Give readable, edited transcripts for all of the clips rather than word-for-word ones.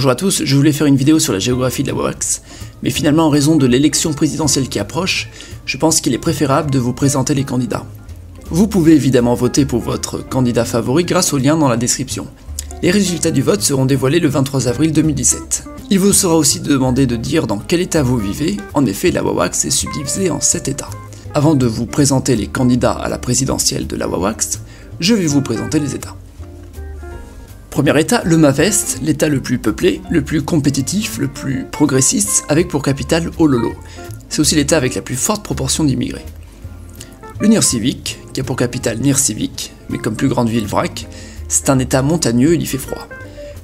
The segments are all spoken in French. Bonjour à tous, je voulais faire une vidéo sur la géographie de la Wawax, mais finalement en raison de l'élection présidentielle qui approche, je pense qu'il est préférable de vous présenter les candidats. Vous pouvez évidemment voter pour votre candidat favori grâce au lien dans la description. Les résultats du vote seront dévoilés le 23 avril 2017. Il vous sera aussi demandé de dire dans quel état vous vivez, en effet la Wawax est subdivisée en 7 états. Avant de vous présenter les candidats à la présidentielle de la Wawax, je vais vous présenter les états. Premier état, le Mavest, l'état le plus peuplé, le plus compétitif, le plus progressiste, avec pour capitale Ololo. C'est aussi l'état avec la plus forte proportion d'immigrés. Le Nircivik, qui a pour capitale Nircivik, mais comme plus grande ville Vrak, c'est un état montagneux, il y fait froid.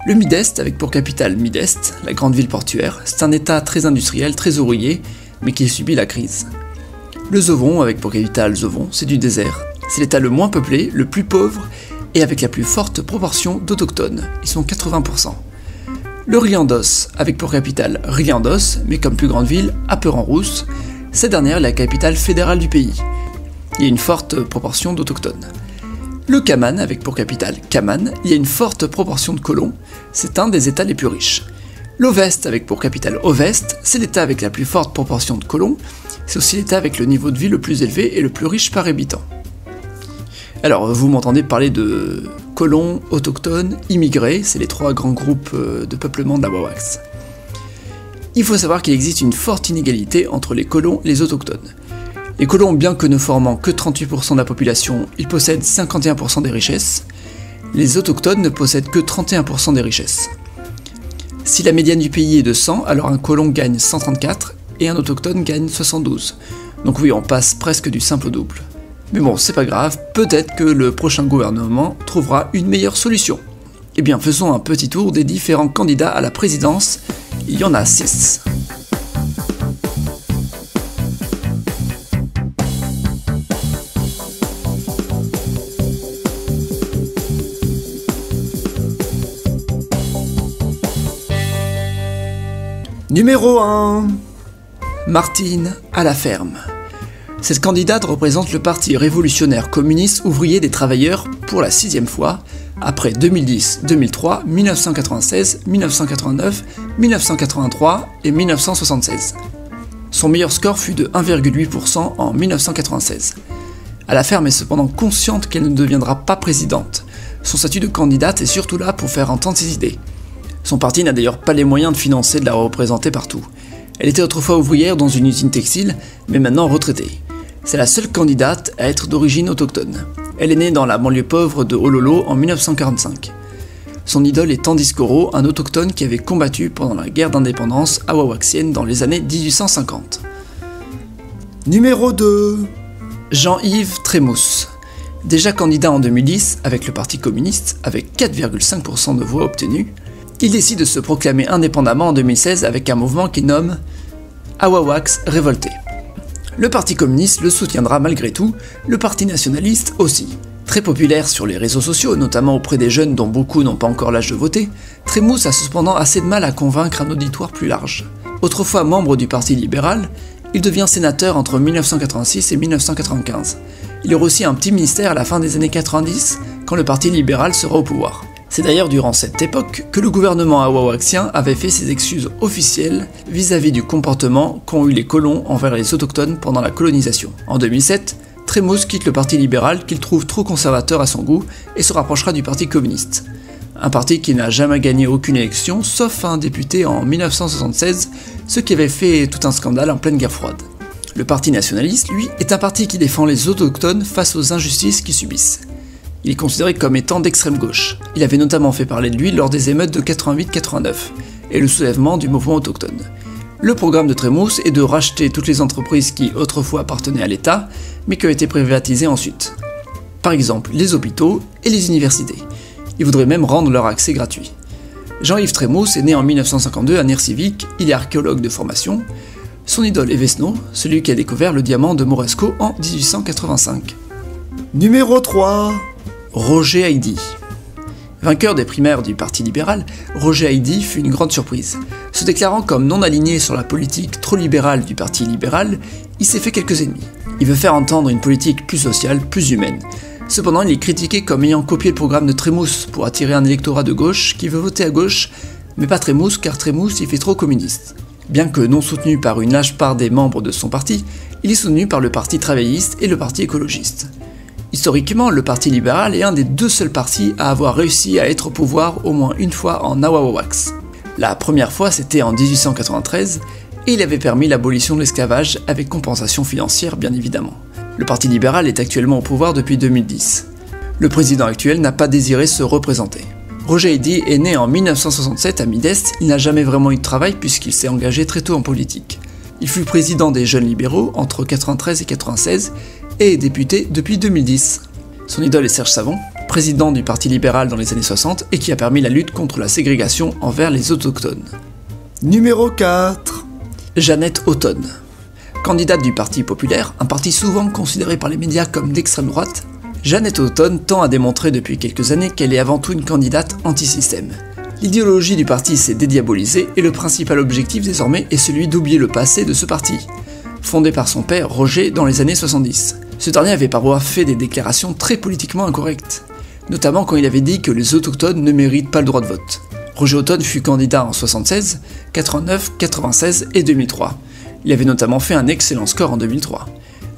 Le Mid-Est, avec pour capitale Mid-Est, la grande ville portuaire, c'est un état très industriel, très ouvrier, mais qui subit la crise. Le Zovon, avec pour capitale Zovon, c'est du désert. C'est l'état le moins peuplé, le plus pauvre, et avec la plus forte proportion d'autochtones, ils sont 80%. Le Riandos, avec pour capitale Riandos, mais comme plus grande ville, Apeur-en-Rousse, cette dernière est la capitale fédérale du pays. Il y a une forte proportion d'autochtones. Le Caman, avec pour capitale Caman, il y a une forte proportion de colons, c'est un des états les plus riches. L'Ovest, avec pour capitale Ovest, c'est l'état avec la plus forte proportion de colons, c'est aussi l'état avec le niveau de vie le plus élevé et le plus riche par habitant. Alors, vous m'entendez parler de colons, autochtones, immigrés, c'est les trois grands groupes de peuplement de la Wawax. Il faut savoir qu'il existe une forte inégalité entre les colons et les autochtones. Les colons, bien que ne formant que 38% de la population, ils possèdent 51% des richesses. Les autochtones ne possèdent que 31% des richesses. Si la médiane du pays est de 100, alors un colon gagne 134 et un autochtone gagne 72. Donc oui, on passe presque du simple au double. Mais bon, c'est pas grave, peut-être que le prochain gouvernement trouvera une meilleure solution. Eh bien, faisons un petit tour des différents candidats à la présidence, il y en a 6. Numéro 1, Martine à la ferme. Cette candidate représente le Parti révolutionnaire communiste ouvrier des travailleurs pour la 6e fois, après 2010, 2003, 1996, 1989, 1983 et 1976. Son meilleur score fut de 1,8% en 1996. À la ferme est cependant consciente qu'elle ne deviendra pas présidente. Son statut de candidate est surtout là pour faire entendre ses idées. Son parti n'a d'ailleurs pas les moyens de financer de la représenter partout. Elle était autrefois ouvrière dans une usine textile, mais maintenant retraitée. C'est la seule candidate à être d'origine autochtone. Elle est née dans la banlieue pauvre de Ololo en 1945. Son idole est Tandis Koro, un autochtone qui avait combattu pendant la guerre d'indépendance awawaxienne dans les années 1850. Numéro 2, Jean-Yves Trémousse. Déjà candidat en 2010 avec le Parti communiste, avec 4,5% de voix obtenues, il décide de se proclamer indépendamment en 2016 avec un mouvement qu'il nomme Awawax révolté. Le Parti communiste le soutiendra malgré tout, le Parti nationaliste aussi. Très populaire sur les réseaux sociaux, notamment auprès des jeunes dont beaucoup n'ont pas encore l'âge de voter, Trémousse a cependant assez de mal à convaincre un auditoire plus large. Autrefois membre du Parti libéral, il devient sénateur entre 1986 et 1995. Il aura aussi un petit ministère à la fin des années 90, quand le Parti libéral sera au pouvoir. C'est d'ailleurs durant cette époque que le gouvernement awawaxien avait fait ses excuses officielles vis-à-vis du comportement qu'ont eu les colons envers les autochtones pendant la colonisation. En 2007, Trémousse quitte le Parti libéral qu'il trouve trop conservateur à son goût et se rapprochera du Parti communiste. Un parti qui n'a jamais gagné aucune élection sauf un député en 1976, ce qui avait fait tout un scandale en pleine guerre froide. Le Parti nationaliste, lui, est un parti qui défend les autochtones face aux injustices qu'ils subissent. Il est considéré comme étant d'extrême gauche. Il avait notamment fait parler de lui lors des émeutes de 88-89 et le soulèvement du mouvement autochtone. Le programme de Trémousse est de racheter toutes les entreprises qui autrefois appartenaient à l'État, mais qui ont été privatisées ensuite. Par exemple, les hôpitaux et les universités. Il voudrait même rendre leur accès gratuit. Jean-Yves Trémousse est né en 1952 à Nircivik, il est archéologue de formation. Son idole est Vesno, celui qui a découvert le diamant de Moresco en 1885. Numéro 3, Roger Heidi. Vainqueur des primaires du Parti libéral, Roger Heidi fut une grande surprise. Se déclarant comme non aligné sur la politique trop libérale du Parti libéral, il s'est fait quelques ennemis. Il veut faire entendre une politique plus sociale, plus humaine. Cependant, il est critiqué comme ayant copié le programme de Trémousse pour attirer un électorat de gauche qui veut voter à gauche, mais pas Trémousse, car Trémousse y fait trop communiste. Bien que non soutenu par une large part des membres de son parti, il est soutenu par le parti travailliste et le parti écologiste. Historiquement, le parti libéral est un des deux seuls partis à avoir réussi à être au pouvoir au moins une fois en Awawax. La première fois, c'était en 1893, et il avait permis l'abolition de l'esclavage avec compensation financière bien évidemment. Le parti libéral est actuellement au pouvoir depuis 2010. Le président actuel n'a pas désiré se représenter. Roger Heidi est né en 1967 à Mid-Est, il n'a jamais vraiment eu de travail puisqu'il s'est engagé très tôt en politique. Il fut président des Jeunes libéraux entre 93 et 96 et est député depuis 2010. Son idole est Serge Savon, président du Parti libéral dans les années 60 et qui a permis la lutte contre la ségrégation envers les autochtones. Numéro 4. Jeannette Autonne. Candidate du Parti populaire, un parti souvent considéré par les médias comme d'extrême droite, Jeannette Autonne tend à démontrer depuis quelques années qu'elle est avant tout une candidate anti-système. L'idéologie du parti s'est dédiabolisée et le principal objectif désormais est celui d'oublier le passé de ce parti, fondé par son père Roger dans les années 70. Ce dernier avait parfois fait des déclarations très politiquement incorrectes, notamment quand il avait dit que les autochtones ne méritent pas le droit de vote. Roger Autonne fut candidat en 76, 89, 96 et 2003. Il avait notamment fait un excellent score en 2003.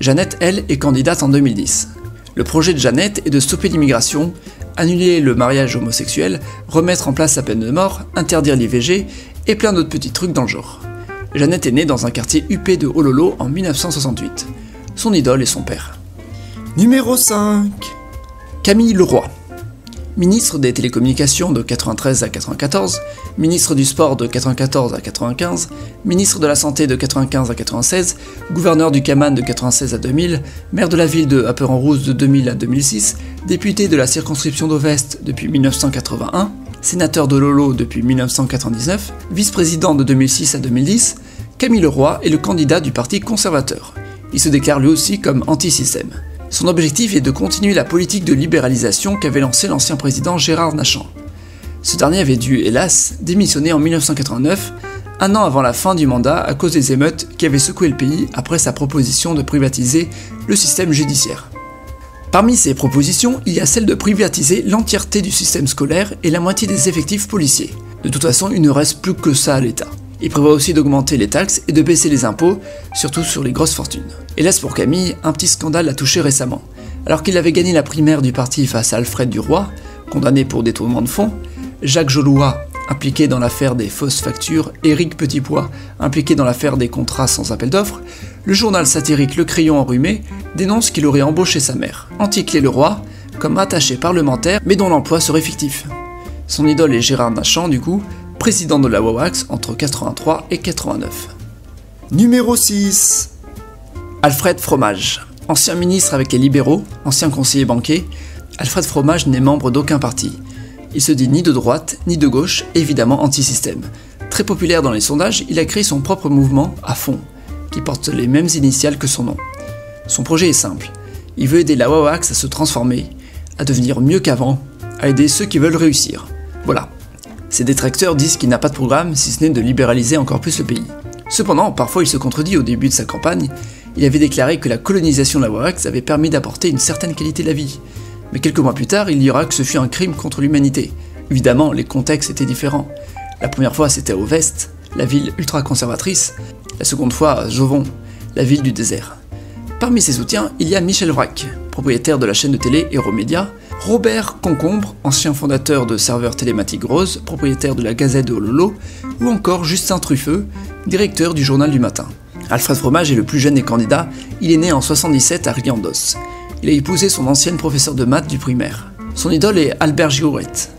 Jeannette, elle, est candidate en 2010. Le projet de Jeannette est de stopper l'immigration, annuler le mariage homosexuel, remettre en place la peine de mort, interdire l'IVG et plein d'autres petits trucs dans le genre. Jeannette est née dans un quartier huppé de Ololo en 1968. Son idole est son père. Numéro 5. Camille Leroy. Ministre des télécommunications de 93 à 94, ministre du sport de 94 à 95, ministre de la santé de 95 à 96, gouverneur du Caman de 96 à 2000, maire de la ville de Apeur-en-Rousse de 2000 à 2006, député de la circonscription d'Ovest depuis 1981, sénateur de Ololo depuis 1999, vice-président de 2006 à 2010, Camille Leroy est le candidat du Parti conservateur. Il se déclare lui aussi comme anti-système. Son objectif est de continuer la politique de libéralisation qu'avait lancée l'ancien président Gérard Nachant. Ce dernier avait dû, hélas, démissionner en 1989, un an avant la fin du mandat à cause des émeutes qui avaient secoué le pays après sa proposition de privatiser le système judiciaire. Parmi ces propositions, il y a celle de privatiser l'entièreté du système scolaire et la moitié des effectifs policiers. De toute façon, il ne reste plus que ça à l'État. Il prévoit aussi d'augmenter les taxes et de baisser les impôts, surtout sur les grosses fortunes. Hélas pour Camille, un petit scandale l'a touché récemment. Alors qu'il avait gagné la primaire du parti face à Alfred Duroy, condamné pour détournement de fonds, Jacques Jollois, impliqué dans l'affaire des fausses factures, Éric Petitpois, impliqué dans l'affaire des contrats sans appel d'offres, le journal satirique Le Crayon Enrhumé dénonce qu'il aurait embauché sa mère, Anticlée Leroy, comme attaché parlementaire mais dont l'emploi serait fictif. Son idole est Gérard Nachant du coup, président de la Wawax entre 83 et 89. Numéro 6. Alfred Fromage. Ancien ministre avec les libéraux, ancien conseiller banquier, Alfred Fromage n'est membre d'aucun parti. Il se dit ni de droite, ni de gauche, évidemment anti-système. Très populaire dans les sondages, il a créé son propre mouvement à fond, qui porte les mêmes initiales que son nom. Son projet est simple. Il veut aider la Wawax à se transformer, à devenir mieux qu'avant, à aider ceux qui veulent réussir. Voilà. Ses détracteurs disent qu'il n'a pas de programme si ce n'est de libéraliser encore plus le pays. Cependant, parfois il se contredit au début de sa campagne, il avait déclaré que la colonisation de la Wawax avait permis d'apporter une certaine qualité de la vie. Mais quelques mois plus tard, il dira que ce fut un crime contre l'humanité. Évidemment, les contextes étaient différents. La première fois c'était à Ovest, la ville ultra-conservatrice, la seconde fois à Jovon, la ville du désert. Parmi ses soutiens, il y a Michel Vrac, propriétaire de la chaîne de télé Héromédia, Robert Concombre, ancien fondateur de serveurs télématiques Rose, propriétaire de la Gazette de Ololo, ou encore Justin Truffeux, directeur du Journal du Matin. Alfred Fromage est le plus jeune des candidats, il est né en 77 à Riandos. Il a épousé son ancienne professeure de maths du primaire. Son idole est Albert Girouette.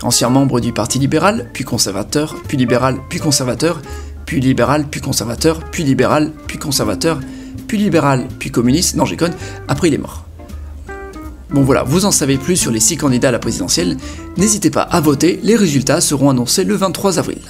Ancien membre du Parti libéral, puis conservateur, puis libéral, puis conservateur, puis libéral, puis conservateur, puis libéral, puis conservateur, puis libéral, puis communiste, non j'éconne, après il est mort. Bon voilà, vous en savez plus sur les 6 candidats à la présidentielle, n'hésitez pas à voter, les résultats seront annoncés le 23 avril.